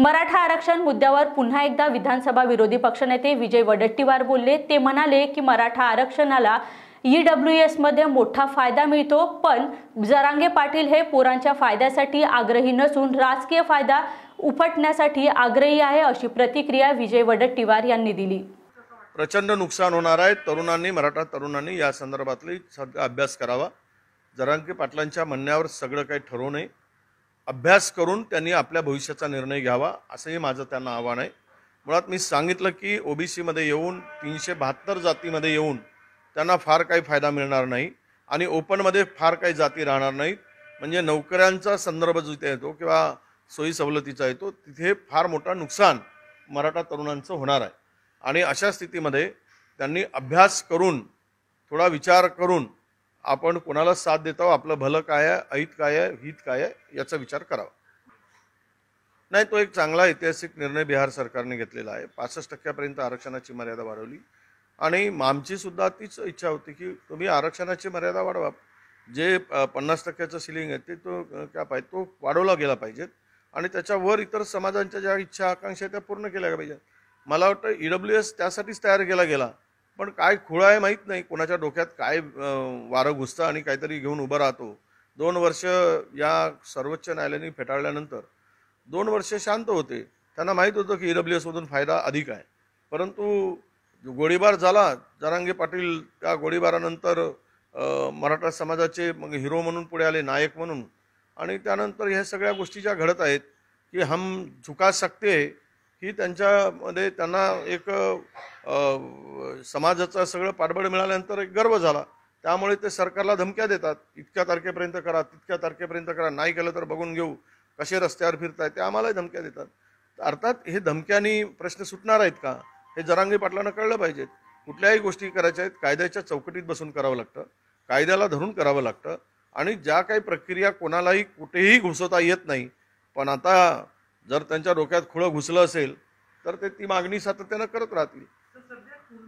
मराठा आरक्षण मुद्द्यावर पुन्हा एकदा विधानसभा विरोधी पक्षनेते विजय वडेट्टीवार बोलले। ते म्हणाले की मराठा आरक्षणाला ईडब्ल्यूएस मध्ये मोठा फायदा मिळतो, पण जरांगे पाटील हे पोरांच्या फायद्यासाठी आग्रही नसून राजकीय फायदा उपटण्यासाठी आग्रही आहे, अशी प्रतिक्रिया विजय वडेट्टीवार यांनी दिली। प्रचंड नुकसान होणार आहे, तरुणांनी मराठा तरुणांनी या संदर्भातली अभ्यास करावा। जरांगे पाटलांच्या म्हणण्यावर सगळं काही ठरू नये, अभ्यास करून त्यांनी आपल्या भविष्याचा निर्णय घ्यावा, असंही माझं त्यांना आव्हान आहे। मुळात मी सांगितलं की ओबीसी मध्ये येऊन 372 जातीमध्ये येऊन त्यांना फार काही फायदा मिळणार नाही आणि ओपन मध्ये फार काही जाती राहणार नाहीत। म्हणजे नोकऱ्यांचा संदर्भ जिथे येतो किंवा सोयी सवलतीचा येतो तिथे फार मोठा नुकसान मराठा तरुणांचं होणार आहे आणि अशा स्थितीमध्ये त्यांनी अभ्यास करून थोडा विचार करून आपण कोणाला साथ देतो, आपलं भलं काय आहे, हित काय आहे, याचा विचार करावा। नाही, तो एक चांगला ऐतिहासिक निर्णय बिहार सरकारने घेतलेला आहे। 65% आरक्षणाची मर्यादा वाढवली आणि आमची सुद्धा तीच इच्छा होती की तुम्ही आरक्षणाची मर्यादा वाढवा। जे 50%चं सिलिंग आहे ते तो वाढवला गेला पाहिजे आणि त्याच्यावर इतर समाजांच्या ज्या इच्छा आकांक्षा त्या पूर्ण केल्या पाहिजेत। मला वाटतं ईडब्ल्यूएस त्यासाठीच तयार केला गेला, पण काय खुळा आहे माहीत नाही, कोणाच्या डोक्यात काय वारं घुसतं आणि काहीतरी घेऊन उभा राहतो। 2 वर्ष या सर्वोच्च न्यायालयाने फेटाळल्यानंतर 2 वर्ष शांत होते, त्यांना माहीत होतं की ईडब्ल्यूएसमधून फायदा अधिक आहे, परंतु गोळीबार झाला। जरांगे पाटील त्या गोळीबारानंतर मराठा समाजाचे मग हिरो म्हणून पुढे आले, नायक म्हणून, आणि त्यानंतर ह्या सगळ्या गोष्टी ज्या घडत आहेत की हम झुका सकते ही त्यांच्यामध्ये त्यांना एक समाजाचा सगळं पाठबळ मिळाल्यानंतर एक गर्व झाला। त्यामुळे ते सरकारला धमक्या देतात, इतक्या तारखेपर्यंत करा, तितक्या तारखेपर्यंत करा, नाही केलं तर बघून घेऊ, कसे रस्त्यावर फिरताय, ते आम्हालाही धमक्या देतात। अर्थात हे धमक्यांनी प्रश्न सुटणार आहेत का हे जरांगे पाटलांना कळलं पाहिजे। कुठल्याही गोष्टी करायच्या आहेत कायद्याच्या चौकटीत बसून करावं लागतं, कायद्याला धरून करावं लागतं आणि ज्या काही प्रक्रिया कोणालाही कुठेही घुसवता येत नाही। पण आता जर त्यांच्या डोक्यात खुळं घुसलं असेल तर ते ती मागणी सातत्यानं करत राहतील।